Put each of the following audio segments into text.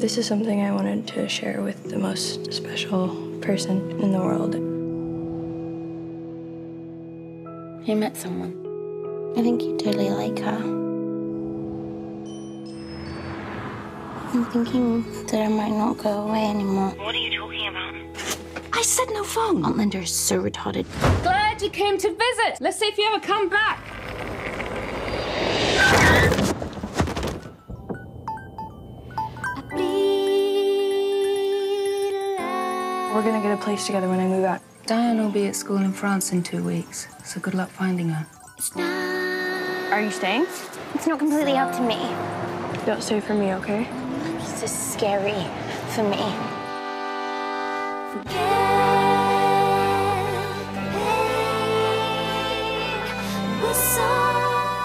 This is something I wanted to share with the most special person in the world. I met someone. I think you totally like her. I'm thinking that I might not go away anymore. What are you talking about? I said no phone. Aunt Linda is so retarded. Glad you came to visit. Let's see if you ever come back. We're gonna get a place together when I move out. Diane will be at school in France in 2 weeks, so good luck finding her. Are you staying? It's not completely up to me. Don't stay for me, okay? This is scary for me.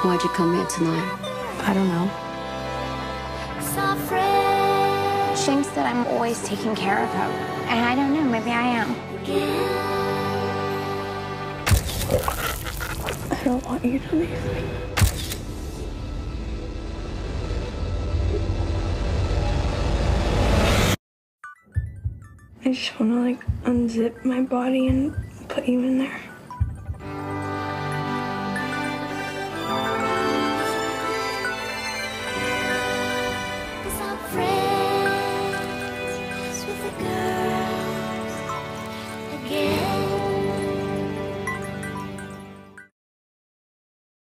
Why'd you come here tonight? I don't know. She thinks that I'm always taking care of her. And I don't know, maybe I am. I don't want you to leave me. I just want to, like, unzip my body and put you in there.